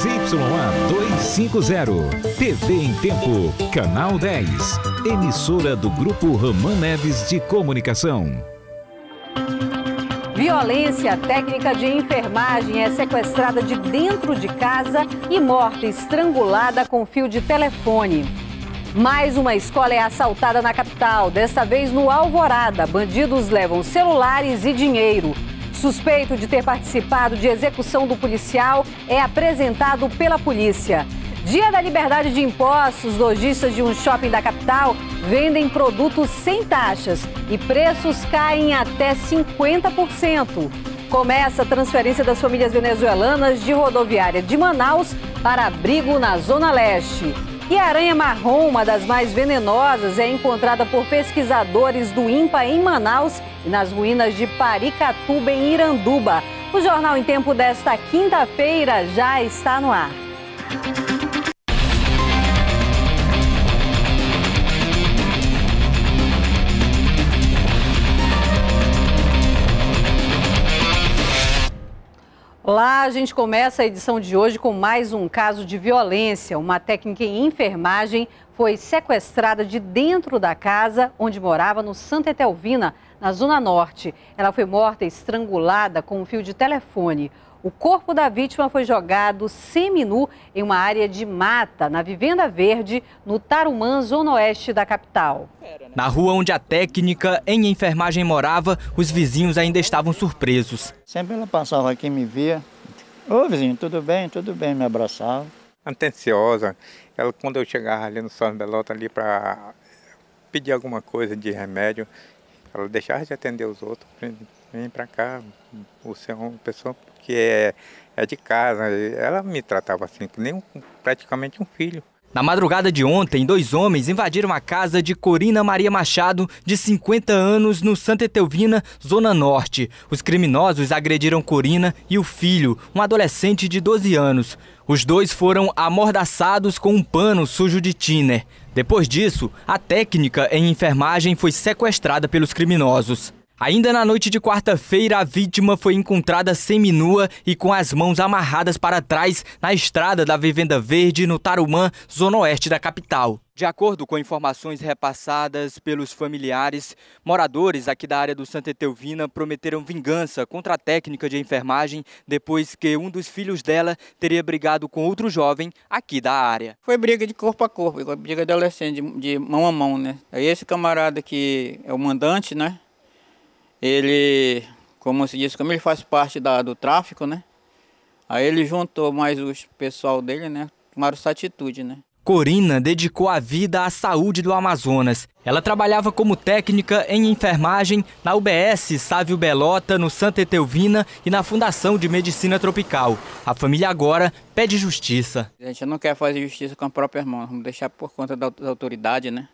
ZYA 250, TV em Tempo, Canal 10, emissora do Grupo Ramã Neves de Comunicação. Violência, técnica de enfermagem é sequestrada de dentro de casa e morta estrangulada com fio de telefone. Mais uma escola é assaltada na capital, desta vez no Alvorada. Bandidos levam celulares e dinheiro. Suspeito de ter participado de execução do policial é apresentado pela polícia. Dia da Liberdade de Impostos, lojistas de um shopping da capital vendem produtos sem taxas e preços caem até 50%. Começa a transferência das famílias venezuelanas de rodoviária de Manaus para abrigo na Zona Leste. E a aranha marrom, uma das mais venenosas, é encontrada por pesquisadores do INPA em Manaus e nas ruínas de Paricatuba, em Iranduba. O Jornal em Tempo desta quinta-feira já está no ar. Olá, a gente começa a edição de hoje com mais um caso de violência. Uma técnica em enfermagem foi sequestrada de dentro da casa onde morava no Santa Etelvina, na Zona Norte. Ela foi morta estrangulada com um fio de telefone. O corpo da vítima foi jogado seminu em uma área de mata, na Vivenda Verde, no Tarumã, Zona Oeste da capital. Na rua onde a técnica em enfermagem morava, os vizinhos ainda estavam surpresos. Sempre ela passava aqui e me via. Ô vizinho, tudo bem, me abraçava. Atenciosa, ela quando eu chegava ali no Sávio Belota ali para pedir alguma coisa de remédio, ela deixava de atender os outros, vem para cá, você é uma pessoa que é de casa. Ela me tratava assim, praticamente um filho. Na madrugada de ontem, dois homens invadiram a casa de Corina Maria Machado, de 50 anos, no Santa Etelvina, Zona Norte. Os criminosos agrediram Corina e o filho, um adolescente de 12 anos. Os dois foram amordaçados com um pano sujo de thinner. Depois disso, a técnica em enfermagem foi sequestrada pelos criminosos. Ainda na noite de quarta-feira, a vítima foi encontrada seminua e com as mãos amarradas para trás na estrada da Vivenda Verde, no Tarumã, Zona Oeste da capital. De acordo com informações repassadas pelos familiares, moradores aqui da área do Santa Etelvina prometeram vingança contra a técnica de enfermagem depois que um dos filhos dela teria brigado com outro jovem aqui da área. Foi briga de corpo a corpo, briga de adolescente, de mão a mão, né? Aí esse camarada que é o mandante, né? Ele, como se diz, como ele faz parte do tráfico, né? Aí ele juntou mais o pessoal dele, né? Tomaram essa atitude, né? Corina dedicou a vida à saúde do Amazonas. Ela trabalhava como técnica em enfermagem na UBS Sávio Belota, no Santa Etelvina e na Fundação de Medicina Tropical. A família agora pede justiça. A gente não quer fazer justiça com a própria mão, vamos deixar por conta da autoridade, né?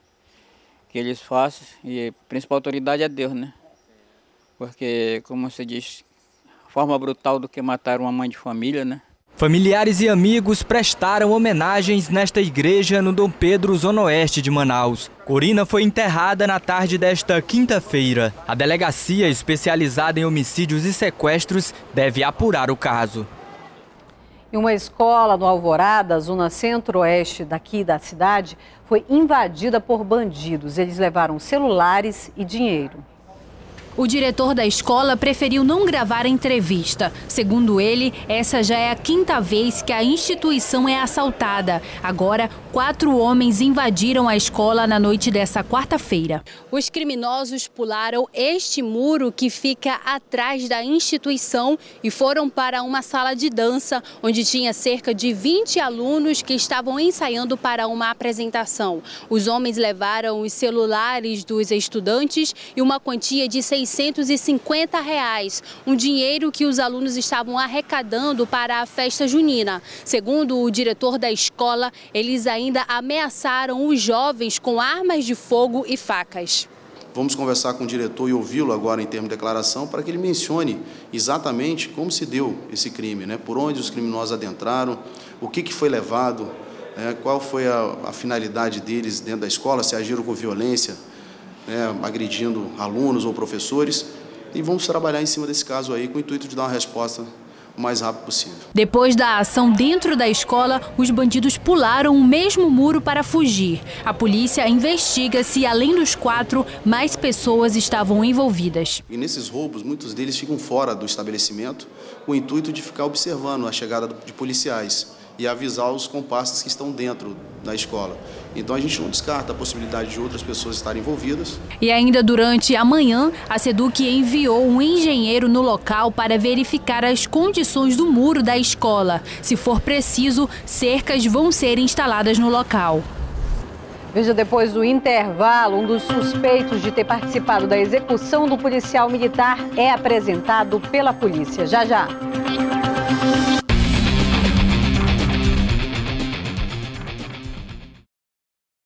Que eles façam, e a principal autoridade é Deus, né? Porque, como se diz, forma brutal do que matar uma mãe de família, né? Familiares e amigos prestaram homenagens nesta igreja no Dom Pedro, Zona Oeste de Manaus. Corina foi enterrada na tarde desta quinta-feira. A delegacia especializada em homicídios e sequestros deve apurar o caso. Em uma escola no Alvorada, zona centro-oeste daqui da cidade, foi invadida por bandidos. Eles levaram celulares e dinheiro. O diretor da escola preferiu não gravar a entrevista. Segundo ele, essa já é a quinta vez que a instituição é assaltada. Agora, 4 homens invadiram a escola na noite dessa quarta-feira. Os criminosos pularam este muro que fica atrás da instituição e foram para uma sala de dança, onde tinha cerca de 20 alunos que estavam ensaiando para uma apresentação. Os homens levaram os celulares dos estudantes e uma quantia de R$ 650, um dinheiro que os alunos estavam arrecadando para a festa junina. Segundo o diretor da escola, eles ainda ameaçaram os jovens com armas de fogo e facas. Vamos conversar com o diretor e ouvi-lo agora em termos de declaração para que ele mencione exatamente como se deu esse crime, né? Por onde os criminosos adentraram, o que foi levado, né? Qual foi a finalidade deles dentro da escola, se agiram com violência, agredindo alunos ou professores, e vamos trabalhar em cima desse caso aí com o intuito de dar uma resposta o mais rápido possível. Depois da ação dentro da escola, os bandidos pularam o mesmo muro para fugir. A polícia investiga se, além dos 4, mais pessoas estavam envolvidas. E nesses roubos, muitos deles ficam fora do estabelecimento, com o intuito de ficar observando a chegada de policiais e avisar os comparsas que estão dentro da escola. Então a gente não descarta a possibilidade de outras pessoas estarem envolvidas. E ainda durante a manhã, a Seduc enviou um engenheiro no local para verificar as condições do muro da escola. Se for preciso, cercas vão ser instaladas no local. Veja, depois do intervalo, um dos suspeitos de ter participado da execução do policial militar é apresentado pela polícia. Já, já.